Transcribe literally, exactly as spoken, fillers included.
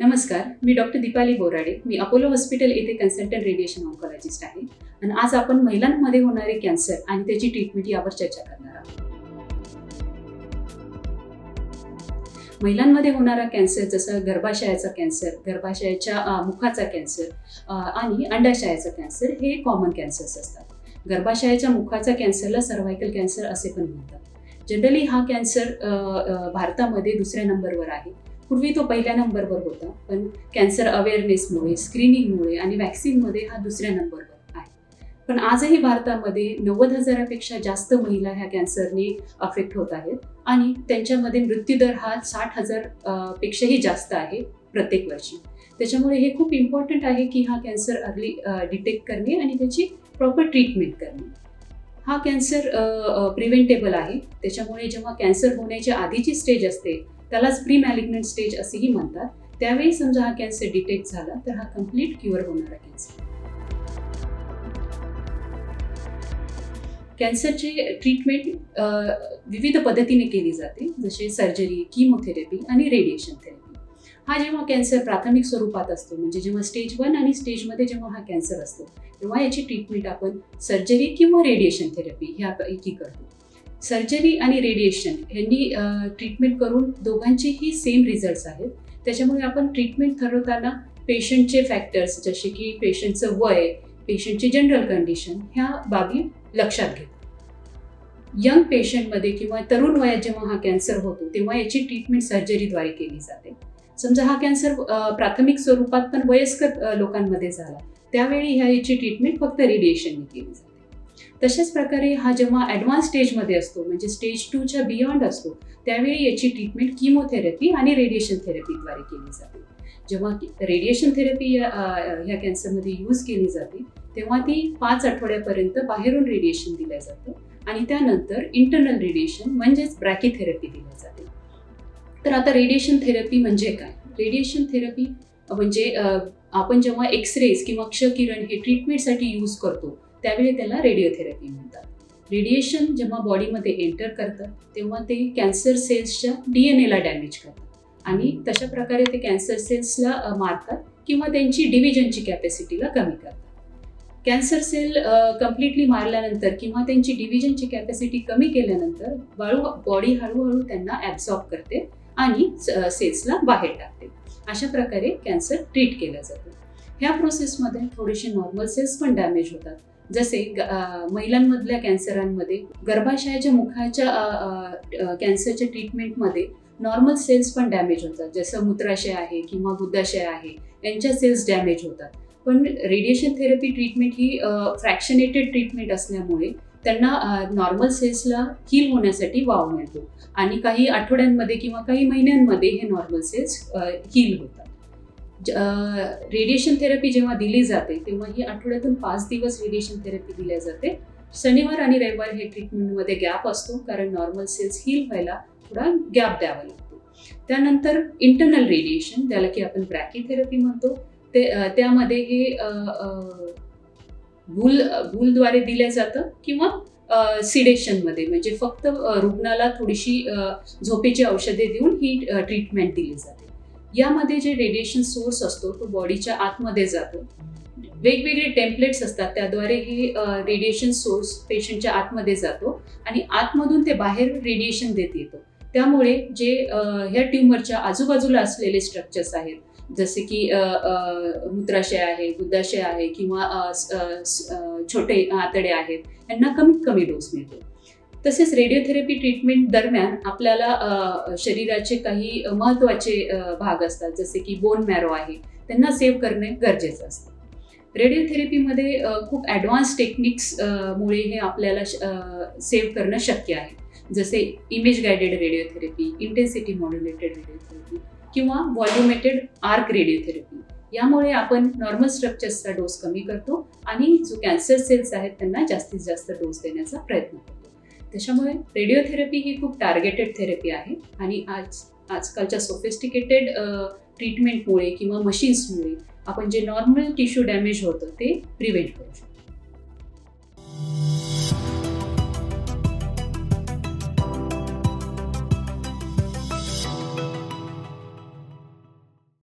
नमस्कार, मी डॉक्टर दीपाली बोराडे, मी अपोलो हॉस्पिटल येथे कन्सल्टंट रेडिएशन ऑंकॉलॉजिस्ट आहे आणि आज आपण महिलांमध्ये होणारे कॅन्सर आणि त्याची ट्रीटमेंट यावर चर्चा करणार आहोत। महिलांमध्ये होणारा कॅन्सर जसा गर्भाशयाचा कैन्सर, गर्भाशयाच्या मुखाचा कैन्सर आणि अंडाशयाचा कैन्सर हे कॉमन कॅन्सर्स असतात। गर्भाशयाच्या मुखाचा कॅन्सरला सर्वाइकल कैन्सर असे पण म्हणतात। जनरली हा कॅन्सर भारतामध्ये दुसऱ्या नंबरवर आहे। पूर्वी तो पहिल्या नंबरवर होता, पण कॅन्सर अवेअरनेसमुळे, स्क्रीनिंगमुळे आणि वॅक्सिनमध्ये हा दुसऱ्या नंबरवर आहे। पण आजही भारतामध्ये नव्वद हजारापेक्षा जास्त महिला ह्या कॅन्सरने अफेक्ट होत आहेत आणि त्यांच्यामध्ये मृत्यूदर हा साठ हजार पेक्षाही जास्त आहे प्रत्येक वर्षी। त्याच्यामुळे हे खूप इम्पॉर्टंट आहे की हा कॅन्सर अर्ली डिटेक्ट करणे आणि त्याची प्रॉपर ट्रीटमेंट करणे। हा कॅन्सर प्रिव्हेंटेबल आहे, त्याच्यामुळे जेव्हा कॅन्सर होण्याच्या आधीची स्टेज असते त्यालाच प्री मॅलिग्नंट स्टेज असेही म्हणतात। त्यावेळी समजा हा कॅन्सर डिटेक्ट झाला तर हा कंप्लीट क्युअर होणारा कॅन्सर। कॅन्सरचे ट्रीटमेंट विविध पद्धतीने केली जाते, जसे सर्जरी, कीमोथेरपी आणि रेडिएशन थेरपी। हा जेव्हा कॅन्सर प्राथमिक स्वरूपात असतो, म्हणजे जेव्हा स्टेज वन आणि स्टेजमध्ये जेव्हा हा कॅन्सर असतो तेव्हा याची ट्रीटमेंट आपण सर्जरी किंवा रेडिएशन थेरपी ह्यापैकी करतो। सर्जरी आणि रेडिएशन यांनी ट्रीटमेंट करून दोघांचेही सेम रिझल्ट्स आहेत। त्याच्यामुळे आपण ट्रीटमेंट ठरवताना पेशंटचे फॅक्टर्स जसे की पेशंटचं वय, पेशंटची जनरल कंडिशन ह्या बाबी लक्षात घेतो। यंग पेशंटमध्ये किंवा तरुण वयात जेव्हा हा कॅन्सर होतो तेव्हा याची ट्रीटमेंट सर्जरीद्वारे केली जाते। समजा हा कॅन्सर प्राथमिक स्वरूपात पण वयस्कर लोकांमध्ये झाला त्यावेळी ह्या याची ट्रीटमेंट फक्त रेडिएशनने केली जाते। तशाच प्रकारे हा जेव्हा ॲडव्हान्स स्टेजमध्ये असतो, म्हणजे स्टेज टूच्या बियॉन्ड असतो, त्यावेळी याची ट्रीटमेंट कीमोथेरपी आणि रेडिएशन थेरपीद्वारे केली जाते। जेव्हा रेडिएशन थेरपी ह्या कॅन्सरमध्ये यूज केली जाते तेव्हा ती पाच आठवड्यापर्यंत बाहेरून रेडिएशन दिलं जातं आणि त्यानंतर इंटरनल रेडिएशन म्हणजेच ब्राकी थेरपी दिली जाते। तर आता रेडिएशन थेरपी म्हणजे काय? रेडिएशन थेरपी म्हणजे आपण जेव्हा एक्सरेज किंवा क्षकिरण हे ट्रीटमेंटसाठी यूज करतो त्यावेळी त्याला रेडिओथेरपी म्हणतात। रेडिएशन जेव्हा बॉडीमध्ये एंटर करतं तेव्हा ते कॅन्सर सेल्सच्या डी एन एला डॅमेज करतात आणि तशा प्रकारे ते कॅन्सर सेल्सला मारतात किंवा त्यांची डिव्हिजनची कॅपॅसिटीला कमी करतात। कॅन्सर सेल कम्प्लिटली मारल्यानंतर किंवा त्यांची डिव्हिजनची कॅपॅसिटी कमी केल्यानंतर बाळू बॉडी हळूहळू त्यांना ॲब्झॉर्ब करते आणि सेल्सला बाहेर टाकते। अशा प्रकारे कॅन्सर ट्रीट केला जातो। ह्या प्रोसेसमध्ये थोडेसे नॉर्मल सेल्स पण डॅमेज होतात, जसे महिलांमधल्या कॅन्सरांमध्ये गर्भाशयाच्या मुखाच्या कॅन्सरच्या ट्रीटमेंटमध्ये नॉर्मल सेल्स पण डॅमेज होतात, जसं मूत्राशय आहे किंवा गुदाशय आहे यांच्या सेल्स डॅमेज होतात। पण रेडिएशन थेरपी ट्रीटमेंट ही फ्रॅक्शनेटेड ट्रीटमेंट असल्यामुळे त्यांना नॉर्मल सेल्सला हील होण्यासाठी वाव मिळतो आणि काही आठवड्यांमध्ये किंवा काही महिन्यांमध्ये हे नॉर्मल सेल्स हील होतात। रेडिएशन थेरपी जेव्हा दिली जाते तेव्हा ही आठवड्यातून पाच दिवस रेडिएशन थेरपी दिली जाते। शनिवार आणि रविवार हे ट्रीटमेंटमध्ये गॅप असतो, कारण नॉर्मल सेल्स हील व्हायला थोडा गॅप द्यावा लागतो। त्यानंतर इंटरनल रेडिएशन, ज्याला की आपण ब्रॅकी थेरपी म्हणतो, ते त्यामध्ये हे भूल भूलद्वारे दिलं जातं किंवा सिडेशनमध्ये, म्हणजे फक्त रुग्णाला थोडीशी झोपेची औषधे देऊन ही ट्रीटमेंट दिली जाते। यामध्ये जे रेडिएशन सोर्स असतो तो बॉडीच्या आतमध्ये जातो। वेगवेगळे टेम्पलेट्स असतात त्याद्वारे हे रेडिएशन सोर्स पेशंटच्या आतमध्ये जातो आणि आतमधून ते बाहेर रेडिएशन देत येतो। त्यामुळे जे ह्या ट्यूमरच्या आजूबाजूला असलेले स्ट्रक्चर्स आहेत, जसे की मूत्राशय आहे, गुदाशय आहे किंवा छोटे आतडे आहेत, यांना कमीत कमी डोस मिळतो। तसेच रेडिओथेरपी ट्रीटमेंट दरम्यान आपल्याला शरीराचे काही महत्त्वाचे भाग असतात, जसे की बोन मॅरो आहे, त्यांना सेव्ह करणे गरजेचं असतं। रेडिओथेरपीमध्ये खूप ॲडव्हान्स टेक्निक्समुळे हे आपल्याला सेव्ह करणं शक्य आहे, जसे image guided radiotherapy, intensity modulated radiotherapy किंवा व्हॉल्युमेटेड आर्क रेडिओथेरपी। यामुळे आपण नॉर्मल स्ट्रक्चर्सचा डोस कमी करतो आणि जो कॅन्सर सेल्स आहेत त्यांना जास्तीत जास्त डोस देण्याचा प्रयत्न करतो। त्याच्यामुळे रेडिओथेरपी ही खूप टार्गेटेड थेरपी आहे आणि आज आजकालच्या सोफिस्टिकेटेड ट्रीटमेंटमुळे किंवा मशीन्समुळे आपण जे नॉर्मल टिश्यू डॅमेज होतं ते प्रिव्हेंट करू शकतो।